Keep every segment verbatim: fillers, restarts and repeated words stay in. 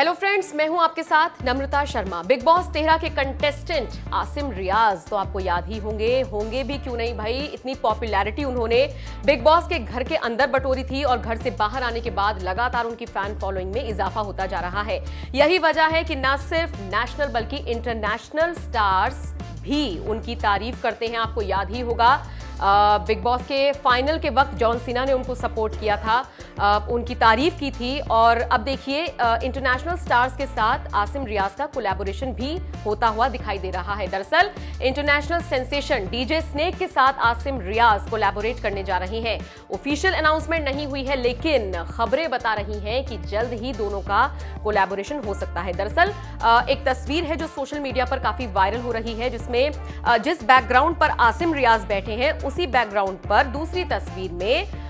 Hello friends, मैं हूं आपके साथ नम्रता शर्मा। बिग बॉस तेरह के कंटेस्टेंट आसिम रियाज तो आपको याद ही होंगे होंगे भी क्यों नहीं भाई। इतनी पॉपुलैरिटी उन्होंने बिग बॉस के घर के अंदर बटोरी थी और घर से बाहर आने के बाद लगातार उनकी फैन फॉलोइंग में इजाफा होता जा रहा है। यही वजह है कि न सिर्फ नेशनल बल्कि इंटरनेशनल स्टार्स भी उनकी तारीफ करते हैं। आपको याद ही होगा बिग बॉस के फाइनल के वक्त जॉन सीना ने उनको सपोर्ट किया था, आ, उनकी तारीफ की थी। और अब देखिए इंटरनेशनल स्टार्स के साथ आसिम रियाज का कोलैबोरेशन भी होता हुआ दिखाई दे रहा है। दरअसल इंटरनेशनल सेंसेशन डीजे स्नेक के साथ आसिम रियाज कोलैबोरेट करने जा रहे हैं। ऑफिशियल अनाउंसमेंट नहीं हुई है, लेकिन खबरें बता रही हैं कि जल्द ही दोनों का कोलैबोरेशन हो सकता है। दरअसल एक तस्वीर है जो सोशल मीडिया पर काफी वायरल हो रही है, जिसमें जिस बैकग्राउंड पर आसिम रियाज बैठे हैं उसी बैकग्राउंड पर दूसरी तस्वीर में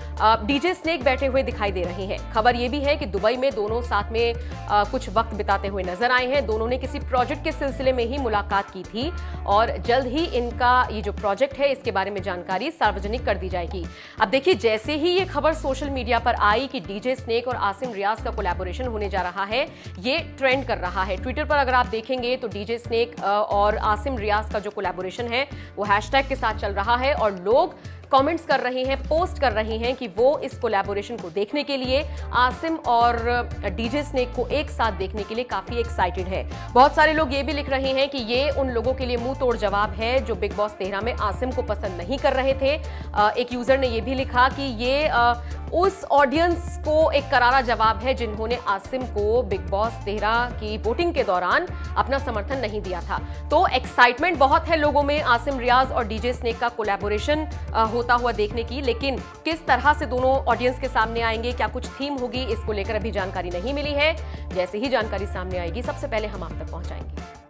डीजे स्नेक बैठे हुए दिखाई दे रहे हैं। खबर यह भी है कि दुबई में दोनों साथ में आ, कुछ वक्त बिताते हुए नजर आए हैं। दोनों ने किसी प्रोजेक्ट के सिलसिले में ही मुलाकात की थी और जल्द ही इनका ये जो प्रोजेक्ट है इसके बारे में जानकारी सार्वजनिक कर दी जाएगी। अब देखिए, जैसे ही ये खबर सोशल मीडिया पर आई कि डीजे स्नेक और आसिम रियाज का कोलैबोरेशन होने जा रहा है, ये ट्रेंड कर रहा है। ट्विटर पर अगर आप देखेंगे तो डीजे स्नेक और आसिम रियाज का जो कोलैबोरेशन है वो हैशटैग के साथ चल रहा है और लोग कमेंट्स कर रहे हैं, पोस्ट कर रहे हैं कि वो इस कोलैबोरेशन को देखने के लिए, आसिम और डीजे स्नेक को एक साथ देखने के लिए काफी एक्साइटेड है। बहुत सारे लोग ये भी लिख रहे हैं कि ये उन लोगों के लिए मुंह तोड़ जवाब है जो बिग बॉस तेरह में आसिम को पसंद नहीं कर रहे थे। एक यूजर ने यह भी लिखा कि ये उस ऑडियंस को एक करारा जवाब है जिन्होंने आसिम को बिग बॉस तेरह की वोटिंग के दौरान अपना समर्थन नहीं दिया था। तो एक्साइटमेंट बहुत है लोगों में आसिम रियाज और डीजे स्नेक का कोलैबोरेशन होता हुआ देखने की, लेकिन किस तरह से दोनों ऑडियंस के सामने आएंगे, क्या कुछ थीम होगी, इसको लेकर अभी जानकारी नहीं मिली है। जैसे ही जानकारी सामने आएगी सबसे पहले हम आप तक पहुंचाएंगे।